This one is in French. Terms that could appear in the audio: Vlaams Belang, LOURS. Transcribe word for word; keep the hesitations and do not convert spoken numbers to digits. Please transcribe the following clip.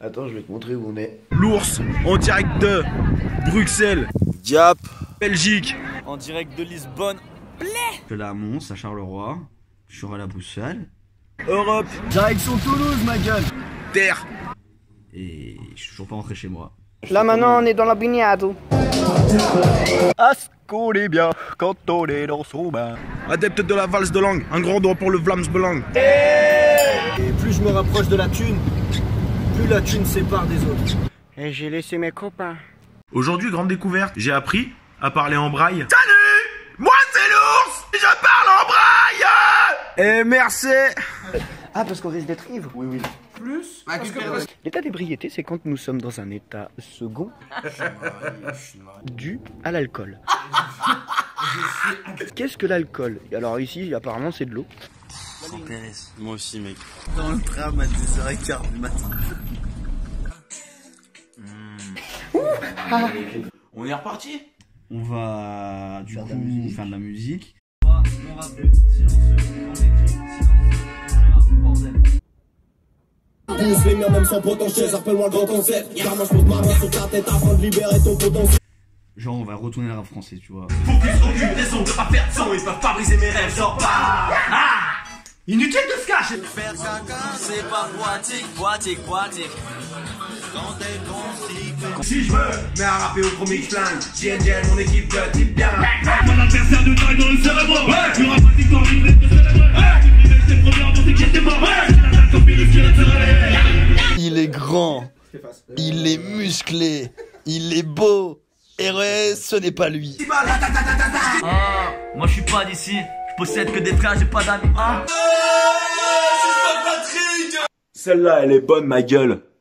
Attends, je vais te montrer où on est. L'ours, en direct de Bruxelles, Gap, Belgique, en direct de Lisbonne, Blé. Je suis là à Mons, à Charleroi, je suis à la Bruxelles, Europe, direction Toulouse, ma gueule, Terre. Et je suis toujours pas rentré chez moi. Là maintenant on est dans la baignade. À ce qu'on est bien quand on est dans son bain. Adepte de la valse de langue, un grand doigt pour le Vlaams Belang. Et plus je me rapproche de la thune, plus la thune sépare des autres. Et j'ai laissé mes copains. Aujourd'hui, grande découverte, j'ai appris à parler en braille. Salut, moi c'est l'ours, je parle en braille. Et merci. Ah, parce qu'on risque d'être ivre. Oui, oui. Plus ah, que... Que... L'état d'ébriété, c'est quand nous sommes dans un état second dû à l'alcool. Qu'est-ce que l'alcool? Alors ici, apparemment, c'est de l'eau. Moi aussi, mec. Dans le tram à deux heures quinze du matin. Mmh. Ah. On est reparti. On va du faire coup de faire de la musique. On va me rappeler, silencieux, on écrit, silencieux, bordel. Bouge les miens même sans potentiel, appelle-moi le grand ancêtre. Car moi je pose ma main sur ta tête afin de libérer ton potentiel. Genre on va retourner à la française, tu vois. Focus sur une raison de pas perdre sang, ils peuvent pas briser mes rêves, genre bah ah. Inutile de se cacher. Faire caca, c'est pas poitique, poitique, poitique. Quand t'es constipe. Si je veux, mais à rapper au premier flingue. J N J L, mon équipe de type bien. Mon adversaire de taille dans le cérébro. Ouais, tu auras pas dit qu'on vit d'être célébré. Ouais, tu privais tes premières pensées qui étaient morts. Il est grand, il est musclé, il est beau, et ouais, ce n'est pas lui. Ah, moi je suis pas d'ici, je possède que des frères, j'ai pas d'amis. Ah. Celle-là, elle est bonne, ma gueule.